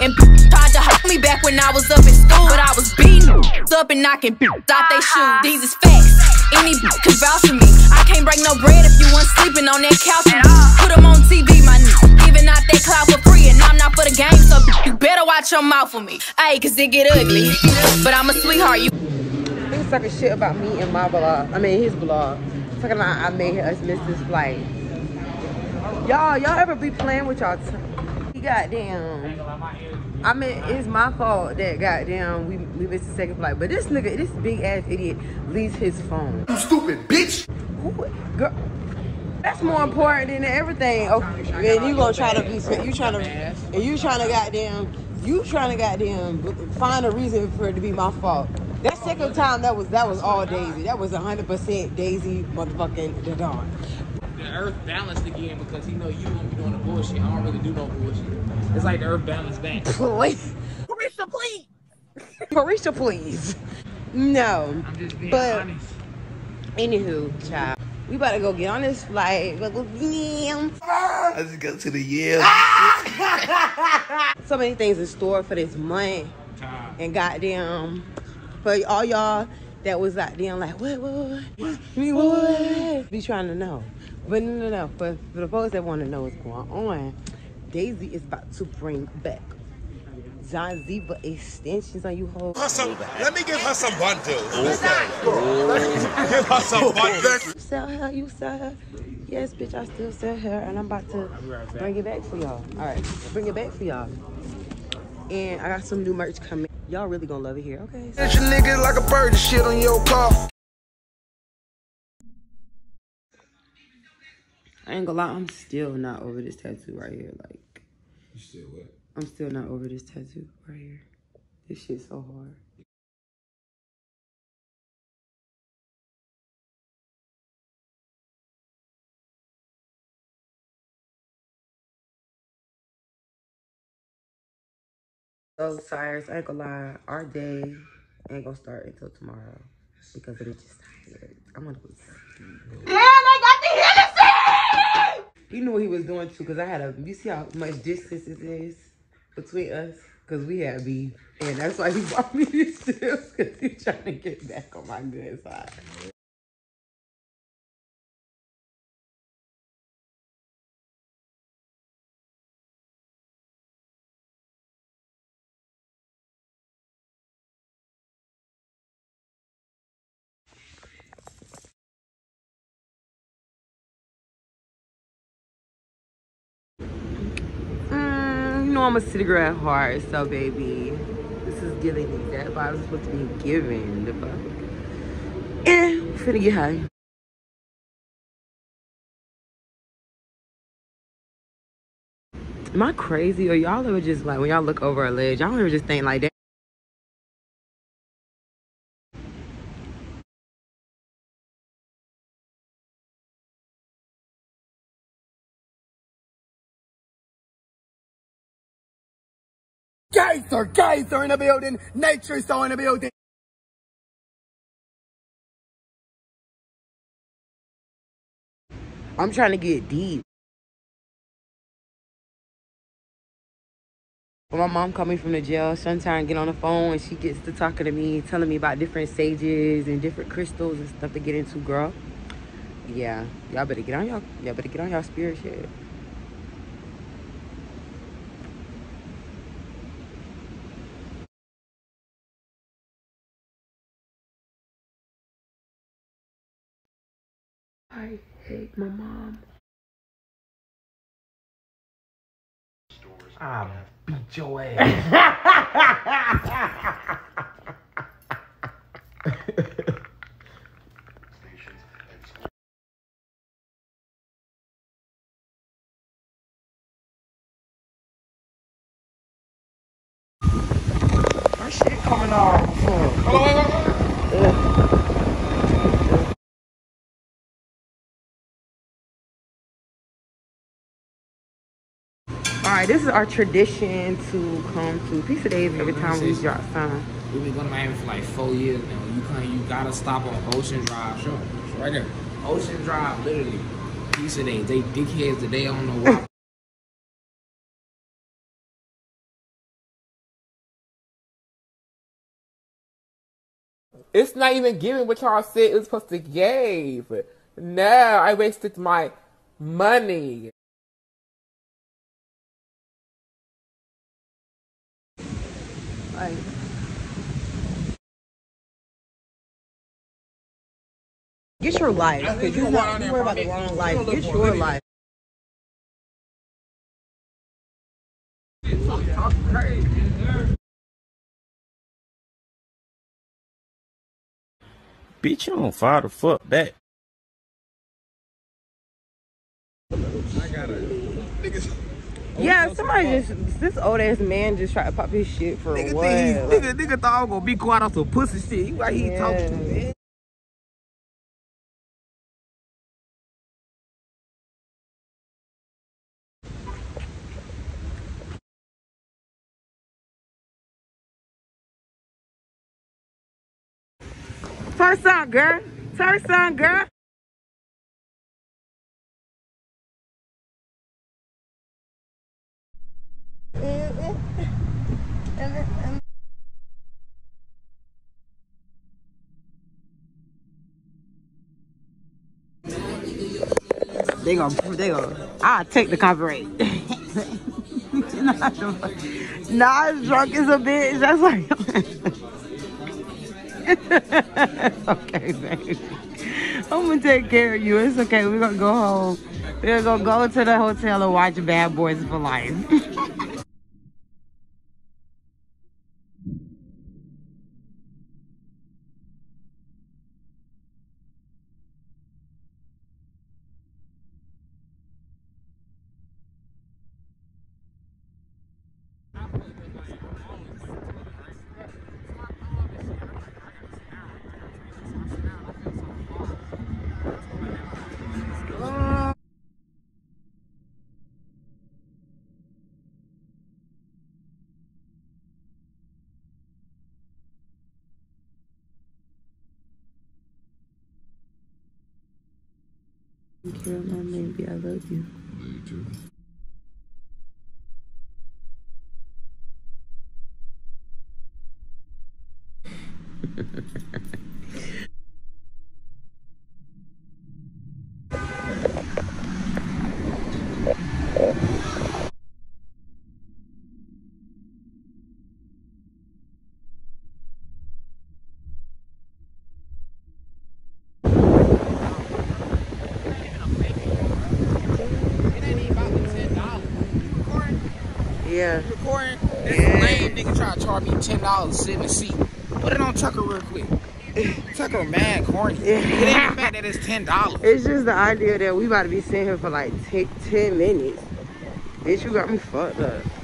and tried to hold me back when I was up in school, but I was beating up and knocking out they shoes. These is facts. Any could vouch for me. I can't break no bread if you weren't sleeping on that couch. Put them on TV, my giving out that clout for free, and I'm not for the game, so you better watch your mouth for me. Ayy, cause it get ugly. But I'm a sweetheart. You niggas talking shit about me and my vlog. I mean his vlog. Talking about I made us miss this flight. Y'all ever be playing with y'all? Goddamn. I mean, it's my fault that goddamn we missed the second flight. But this nigga, this big ass idiot, leaves his phone. You stupid bitch. Ooh, girl, that's more important than everything. Okay, and you gonna try to be, you trying to find a reason for it to be my fault. That second time, that was all Daisy. That was 100% Daisy motherfucking Da Don. The earth balanced again because he know you don't be doing the bullshit. I don't really do no bullshit. It's like the earth balanced back. Please. Marisha, please. Marisha, please. No. I'm just being honest. Anywho, child. We about to go get on this flight. I just go to the yell. So many things in store for this month. And goddamn, for all y'all that was out there like, what? Be trying to know. But no. For the folks that want to know what's going on, Daisy is about to bring back DONDIIVA extensions on you hoes. Let me give her some bundles. Give her some bundles. You sell her, you sell her. Yes, bitch, I still sell her. And I'm about to bring it back for y'all. All right, bring it back for y'all. And I got some new merch coming. Y'all really gonna love it here, okay? Get your nigga like a bird and shit on your car. I ain't gonna lie, I'm still not over this tattoo right here. Like, you still what? I'm still not over this tattoo right here. This shit's so hard. So, Cyrus, I ain't gonna lie, our day ain't gonna start until tomorrow because it is just tired. I'm gonna go. Yeah, I got the Hennessy! You knew what he was doing too, because I had you see how much distance it is between us? Because we had beef. And that's why he bought me these chips, because he's trying to get back on my good side. I'm a city girl at heart, so baby, this is giving me that vibe. I'm supposed to be giving the fuck. And I'm finna get high. Am I crazy, or y'all ever just like when y'all look over a ledge, y'all ever just think like that? Guys are in the building. Nature's all in the building. I'm trying to get deep. When my mom called me from the jail, sometimes get on the phone and she gets to talking to me, telling me about different sages and different crystals and stuff to get into, girl. Yeah, y'all better get on y'all spirit shit. I hate my mom. I'll beat your ass. Her shit coming off. Alright, this is our tradition to come to Pizza Days every time we drop some. We've been going to Miami for like 4 years now. When you come, you gotta stop on Ocean Drive. Sure, it's right there. Ocean Drive, literally. Pizza Days. They dickheads that they don't know why. It's not even giving what y'all said it was supposed to give. No, I wasted my money. Get your life, because you're not worried about the wrong life. Get your life. I'm crazy. Bitch, you on fire the fuck that. I got it. Yeah, somebody just, this old ass man just tried to pop his shit for nigga, a while. Nigga thought I was gonna be quiet on some pussy shit. Why he talking to me? First on, girl. First on, girl. They gonna, I'll take the copyright. Nah, drunk as a bitch. That's like, okay, baby. I'm gonna take care of you. It's okay. We're gonna go home. We're gonna go to the hotel and watch Bad Boys for Life. You're my baby, I love you. I love you too. Yeah. Recording this lame nigga trying to charge me $10 to sit in the seat. Put it on Tucker real quick. Tucker mad corny. Yeah. It ain't the fact that it's $10. It's just the idea that we about to be sitting here for like 10 minutes. Bitch, you got me fucked up.